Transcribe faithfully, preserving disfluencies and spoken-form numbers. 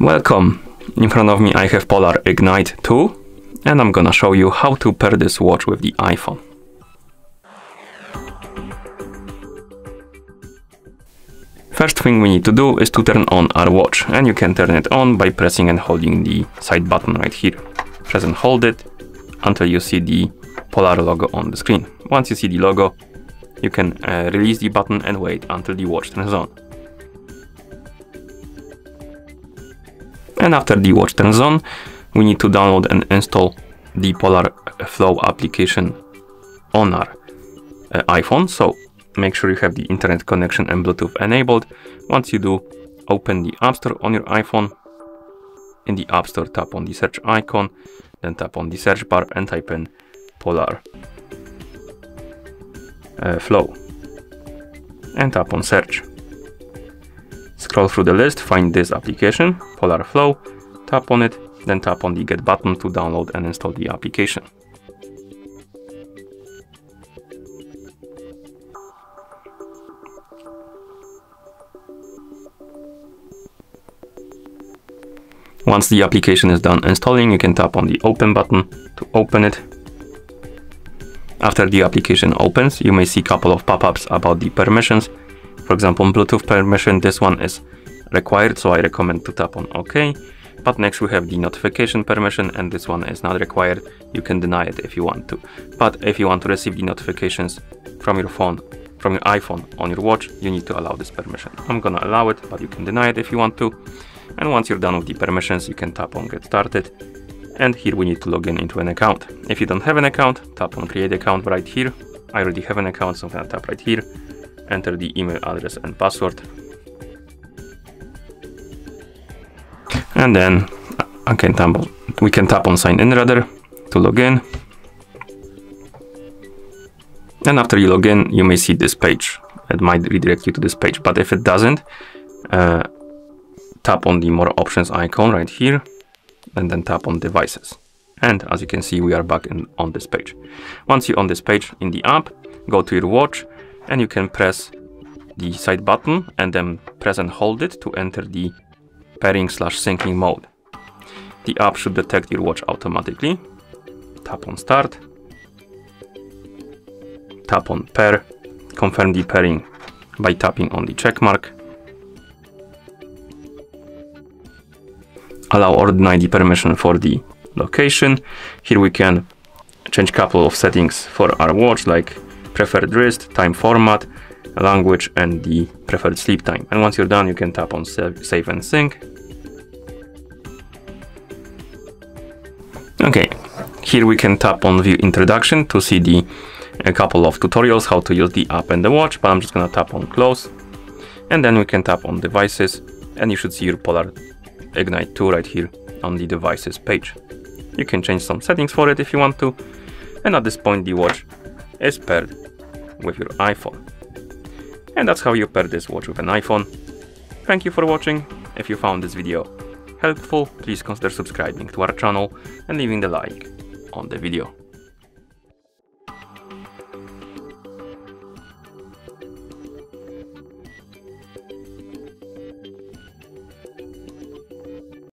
Welcome! In front of me I have Polar Ignite two, and I'm gonna show you how to pair this watch with the iPhone. First thing we need to do is to turn on our watch, and you can turn it on by pressing and holding the side button right here. Press and hold it until you see the Polar logo on the screen. Once you see the logo, you can uh, release the button and wait until the watch turns on. And after the watch turns on, we need to download and install the Polar Flow application on our uh, iPhone. So make sure you have the internet connection and Bluetooth enabled. Once you do, open the App Store on your iPhone. In the App Store, tap on the search icon, then tap on the search bar and type in Polar uh, Flow and tap on search. Scroll through the list, find this application, Polar Flow, tap on it, then tap on the Get button to download and install the application. Once the application is done installing, you can tap on the Open button to open it. After the application opens, you may see a couple of pop-ups about the permissions. For example, Bluetooth permission, this one is required, so I recommend to tap on OK. But next we have the notification permission, and this one is not required. You can deny it if you want to. But if you want to receive the notifications from your phone, from your iPhone on your watch, you need to allow this permission. I'm gonna allow it, but you can deny it if you want to. And once you're done with the permissions, you can tap on Get Started. And here we need to log in into an account. If you don't have an account, tap on Create Account right here. I already have an account, so I'm gonna tap right here. Enter the email address and password. And then I can tap on, we can tap on sign in rather to log in. And after you log in, you may see this page. It might redirect you to this page, but if it doesn't, uh, tap on the more options icon right here and then tap on devices. And as you can see, we are back in, on this page. Once you're on this page in the app, go to your watch, and you can press the side button and then press and hold it to enter the pairing slash syncing mode. The app should detect your watch automatically. Tap on Start. Tap on Pair. Confirm the pairing by tapping on the check mark. Allow or deny the permission for the location. Here we can change a couple of settings for our watch, like preferred wrist, time format, language, and the preferred sleep time. And once you're done, you can tap on Save and Sync. Okay, here we can tap on View Introduction to see the a couple of tutorials how to use the app and the watch, but I'm just gonna tap on Close. And then we can tap on Devices, and you should see your Polar Ignite two right here on the Devices page. You can change some settings for it if you want to. And at this point, the watch is paired with your iPhone. And that's how you pair this watch with an iPhone. Thank you for watching. If you found this video helpful, please consider subscribing to our channel and leaving the like on the video.